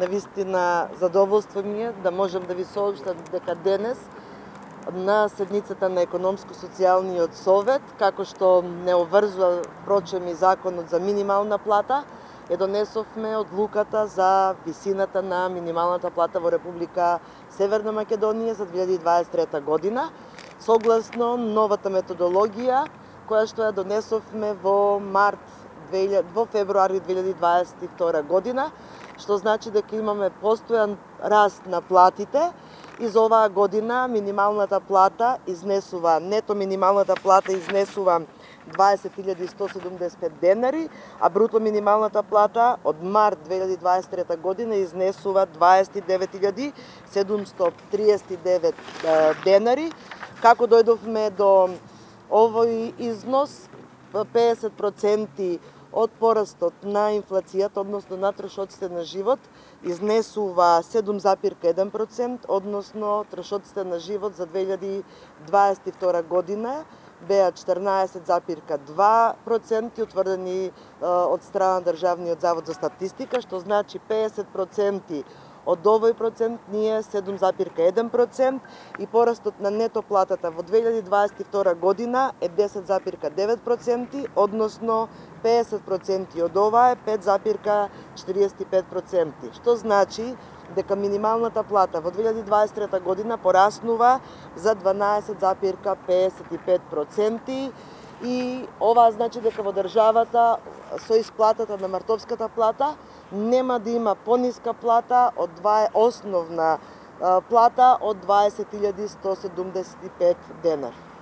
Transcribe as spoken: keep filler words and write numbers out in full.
Навистина задоволство ми е да можам да ви сообщам дека денес на седницата на Економско-социјалниот совет, како што не обврзува прочем и законот за минимална плата, ја донесовме одлуката за висината на минималната плата во Република Северна Македонија за две илјади дваесет и трета година, согласно новата методологија која што ја донесовме во март во февруари две илјади дваесет и втора година, што значи дека имаме постојан раст на платите. И за оваа година минималната плата изнесува, нето минималната плата изнесува дваесет илјади сто седумдесет и пет денари, а бруто минималната плата од март две илјади дваесет и трета година изнесува дваесет и девет илјади седумстотини тридесет и девет денари. Како дојдовме до овој износ, педесет проценти од порастот на инфлацијата, односно на трошоците на живот, изнесува седум запирка еден процент, односно трошоците на живот за две илјади дваесет и втора година беа четирнаесет запирка два проценти утврдени од страна на Државниот завод за статистика, што значи педесет проценти од овој процент ние седум запирка еден процент и порастот на нето платата во две илјади дваесет и втора година е десет запирка девет проценти, односно педесет проценти од ова е пет запирка четириесет и пет проценти, што значи дека минималната плата во две илјади дваесет и трета година пораснува за дванаесет запирка педесет и пет проценти. И ова значи дека во државата со исплатата на мартовската плата нема да има пониска плата од два основна плата од дваесет илјади сто седумдесет и пет денар.